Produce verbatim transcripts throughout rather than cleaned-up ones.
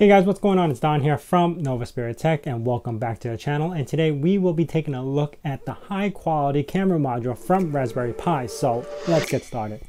Hey guys, what's going on? It's Don here from Nova Spirit Tech and welcome back to the channel. And today we will be taking a look at the high quality camera module from Raspberry Pi. So let's get started.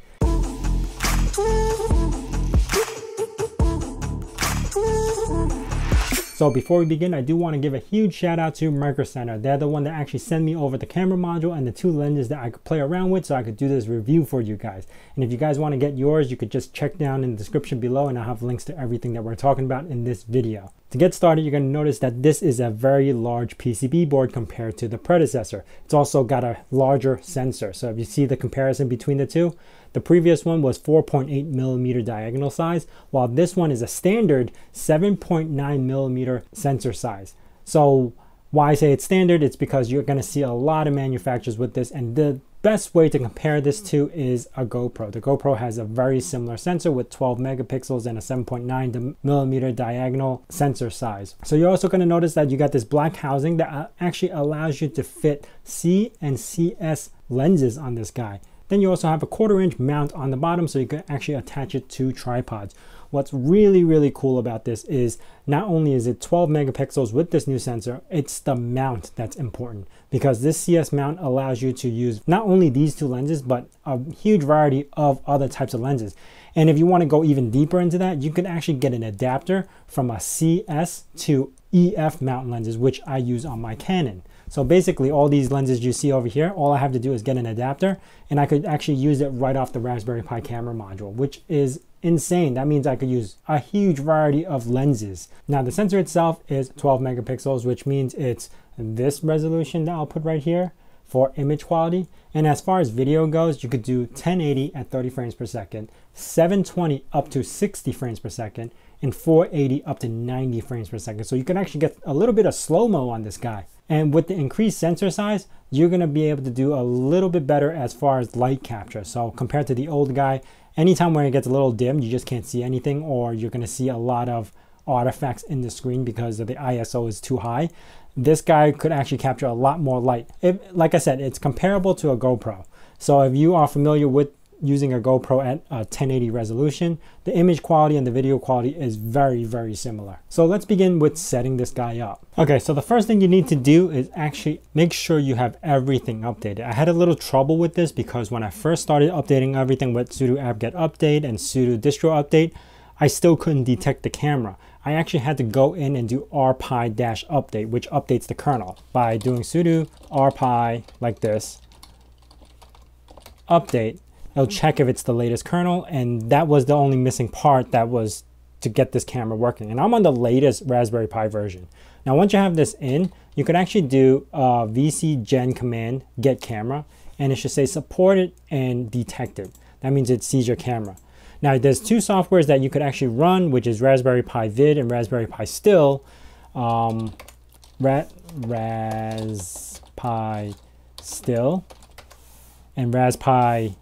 So before we begin, I do want to give a huge shout out to Micro Center. They're the one that actually sent me over the camera module and the two lenses that I could play around with so I could do this review for you guys. And if you guys want to get yours, you could just check down in the description below and I'll have links to everything that we're talking about in this video. To get started, you're going to notice that this is a very large P C B board compared to the predecessor. It's also got a larger sensor. So if you see the comparison between the two, the previous one was four point eight millimeter diagonal size, while this one is a standard seven point nine millimeter sensor size. So why I say it's standard, it's because you're going to see a lot of manufacturers with this, and the best way to compare this to is a GoPro. The GoPro has a very similar sensor with twelve megapixels and a seven point nine millimeter diagonal sensor size. So you're also going to notice that you got this black housing that actually allows you to fit C and C S lenses on this guy. Then you also have a quarter inch mount on the bottom so you can actually attach it to tripods. What's really, really cool about this is not only is it twelve megapixels with this new sensor, it's the mount that's important, because this C S mount allows you to use not only these two lenses, but a huge variety of other types of lenses. And if you want to go even deeper into that, you can actually get an adapter from a C S to E F mount lenses, which I use on my Canon. So basically all these lenses you see over here, all I have to do is get an adapter and I could actually use it right off the Raspberry Pi camera module, which is insane. That means I could use a huge variety of lenses. Now the sensor itself is twelve megapixels, which means it's this resolution that I'll put right here for image quality. And as far as video goes, you could do ten eighty at thirty frames per second, seven twenty up to sixty frames per second, and four eighty up to ninety frames per second. So you can actually get a little bit of slow-mo on this guy. And with the increased sensor size, you're gonna be able to do a little bit better as far as light capture. So compared to the old guy, anytime where it gets a little dim, you just can't see anything, or you're gonna see a lot of artifacts in the screen because of the I S O is too high. This guy could actually capture a lot more light. It, like I said, it's comparable to a GoPro. So if you are familiar with using a GoPro at a ten eighty resolution, the image quality and the video quality is very, very similar. So let's begin with setting this guy up. Okay, so the first thing you need to do is actually make sure you have everything updated. I had a little trouble with this because when I first started updating everything with sudo apt-get update and sudo distro update, I still couldn't detect the camera. I actually had to go in and do rpi-update, which updates the kernel by doing sudo rpi like this, update. It'll check if it's the latest kernel, and that was the only missing part that was to get this camera working. And I'm on the latest Raspberry Pi version. Now once you have this in, you can actually do a vcgen command get camera, and it should say supported and detected. That means it sees your camera. Now there's two softwares that you could actually run, which is Raspberry Pi vid and Raspberry Pi still. Um, ra Raspberry still and Raspberry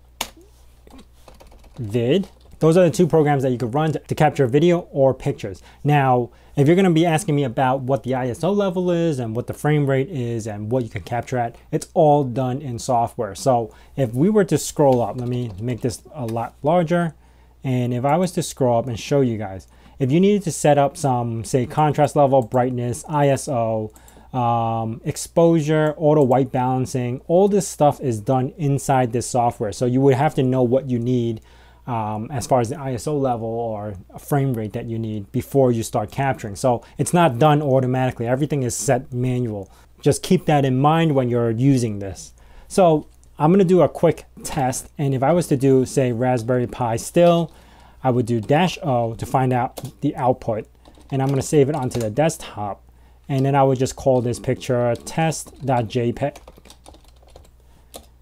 vid. Those are the two programs that you could run to, to capture video or pictures. Now, if you're gonna be asking me about what the I S O level is and what the frame rate is and what you can capture at, it's all done in software. So if we were to scroll up, let me make this a lot larger. And if I was to scroll up and show you guys, if you needed to set up some, say, contrast level, brightness, I S O, um, exposure, auto white balancing, all this stuff is done inside this software. So you would have to know what you need Um, as far as the I S O level or a frame rate that you need before you start capturing. So it's not done automatically. Everything is set manual. Just keep that in mind when you're using this. So I'm gonna do a quick test. And if I was to do, say, Raspberry Pi still, I would do dash O to find out the output. And I'm gonna save it onto the desktop. And then I would just call this picture test.jpg.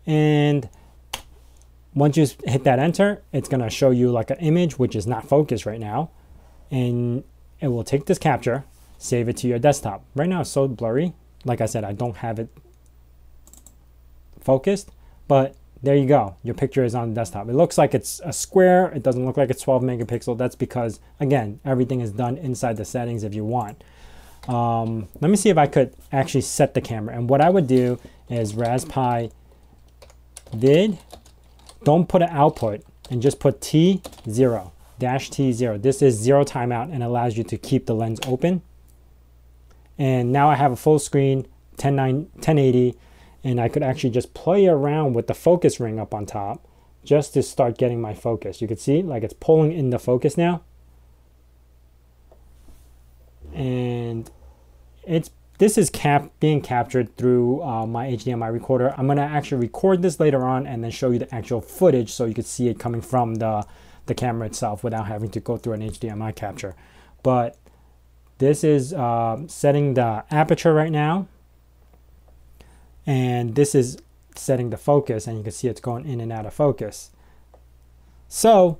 And once you hit that enter, it's gonna show you like an image, which is not focused right now. And it will take this capture, save it to your desktop. Right now it's so blurry. Like I said, I don't have it focused, but there you go. Your picture is on the desktop. It looks like it's a square. It doesn't look like it's twelve megapixel. That's because, again, everything is done inside the settings if you want. Um, let me see if I could actually set the camera. And what I would do is Raspberry vid. Don't put an output and just put T zero. dash T zero. This is zero timeout and allows you to keep the lens open. And now I have a full screen ten eighty, and I could actually just play around with the focus ring up on top just to start getting my focus. You can see like it's pulling in the focus now. And it's this is cap being captured through uh, my H D M I recorder. I'm gonna actually record this later on and then show you the actual footage so you could see it coming from the, the camera itself without having to go through an H D M I capture. But this is uh, setting the aperture right now. And this is setting the focus, and you can see it's going in and out of focus. So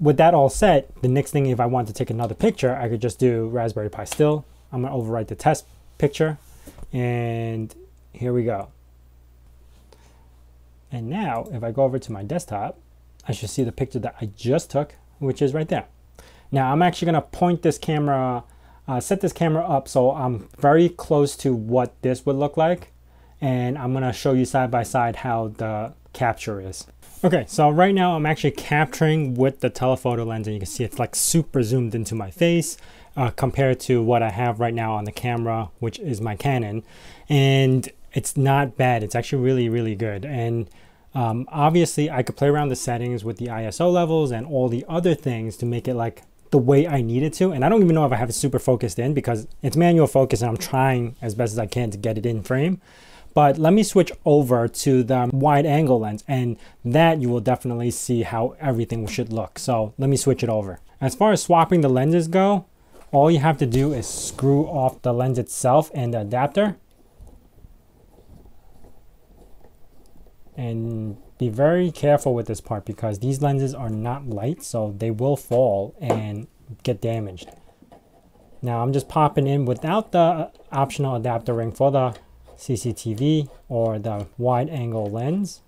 with that all set, the next thing, if I want to take another picture, I could just do Raspberry Pi still. I'm gonna overwrite the test picture, and here we go. And now if I go over to my desktop, I should see the picture that I just took, which is right there. Now I'm actually gonna point this camera, uh, set this camera up so I'm very close to what this would look like. And I'm gonna show you side by side how the capture is. Okay, so right now I'm actually capturing with the telephoto lens, and you can see it's like super zoomed into my face uh, compared to what I have right now on the camera, which is my Canon. And it's not bad, it's actually really, really good. And um, obviously I could play around the settings with the I S O levels and all the other things to make it like the way I need it to. And I don't even know if I have it super focused in because it's manual focus and I'm trying as best as I can to get it in frame. But let me switch over to the wide angle lens, and that you will definitely see how everything should look. So let me switch it over. As far as swapping the lenses go, all you have to do is screw off the lens itself and the adapter. And be very careful with this part because these lenses are not light, so they will fall and get damaged. Now I'm just popping in without the optional adapter ring for the C C T V or the wide angle lens.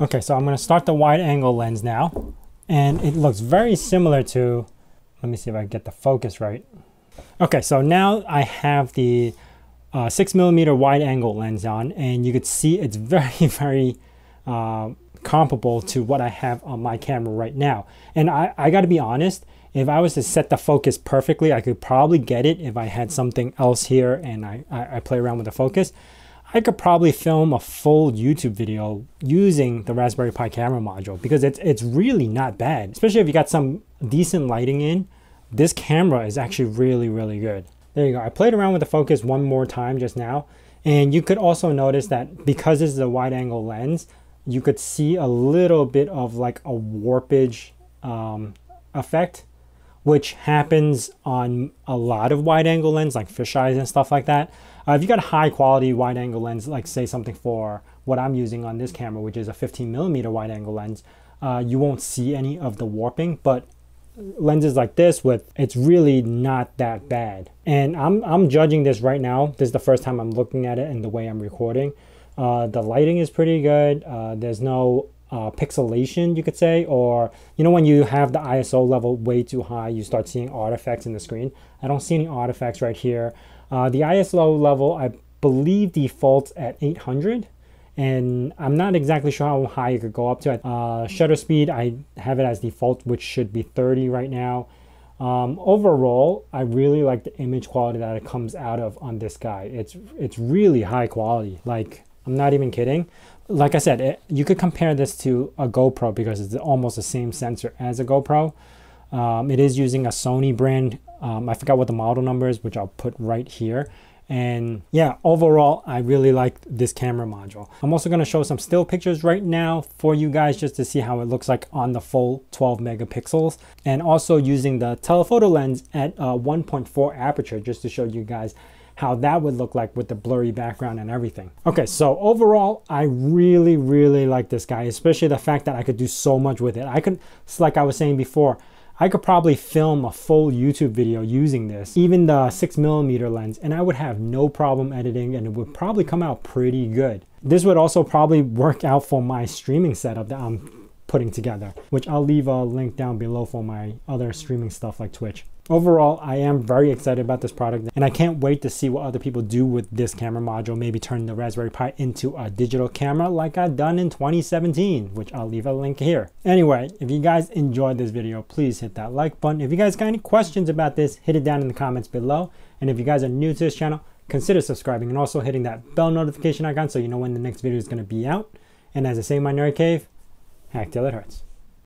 Okay, so I'm gonna start the wide angle lens now, and it looks very similar to, let me see if I can get the focus right. Okay, so now I have the uh, six millimeter wide angle lens on, and you could see it's very, very uh, comparable to what I have on my camera right now. And I, I gotta be honest, if I was to set the focus perfectly, I could probably get it if I had something else here and I, I, I play around with the focus. I could probably film a full YouTube video using the Raspberry Pi camera module because it's, it's really not bad. Especially if you got some decent lighting in, this camera is actually really, really good. There you go. I played around with the focus one more time just now. And you could also notice that because this is a wide angle lens, you could see a little bit of like a warpage um, effect, which happens on a lot of wide angle lens, like fisheyes and stuff like that. Uh, if you got a high quality wide angle lens, like say something for what I'm using on this camera, which is a fifteen millimeter wide angle lens, uh, you won't see any of the warping, but lenses like this with, it's really not that bad. And I'm, I'm judging this right now. This is the first time I'm looking at it and the way I'm recording. Uh, the lighting is pretty good. Uh, there's no Uh, pixelation, you could say, or you know when you have the I S O level way too high, you start seeing artifacts in the screen. I don't see any artifacts right here. Uh, the I S O level, I believe, defaults at eight hundred, and I'm not exactly sure how high it could go up to. Uh, shutter speed, I have it as default, which should be thirty right now. Um, overall, I really like the image quality that it comes out of on this guy. It's it's really high quality. Like, I'm not even kidding. Like I said, it, you could compare this to a GoPro because it's almost the same sensor as a GoPro. Um, it is using a Sony brand. Um, I forgot what the model number is, which I'll put right here. And yeah, overall, I really like this camera module. I'm also gonna show some still pictures right now for you guys just to see how it looks like on the full twelve megapixels. And also using the telephoto lens at uh, one point four aperture just to show you guys how that would look like with the blurry background and everything. Okay, so overall, I really, really like this guy, especially the fact that I could do so much with it. I could, like I was saying before, I could probably film a full YouTube video using this, even the six millimeter lens, and I would have no problem editing and it would probably come out pretty good. This would also probably work out for my streaming setup that I'm putting together, which I'll leave a link down below for my other streaming stuff like Twitch. Overall, I am very excited about this product and I can't wait to see what other people do with this camera module, maybe turn the Raspberry Pi into a digital camera like I've done in twenty seventeen, which I'll leave a link here. Anyway, if you guys enjoyed this video, please hit that like button. If you guys got any questions about this, hit it down in the comments below. And if you guys are new to this channel, consider subscribing and also hitting that bell notification icon so you know when the next video is going to be out. And as I say in my nerd cave, hack till it hurts.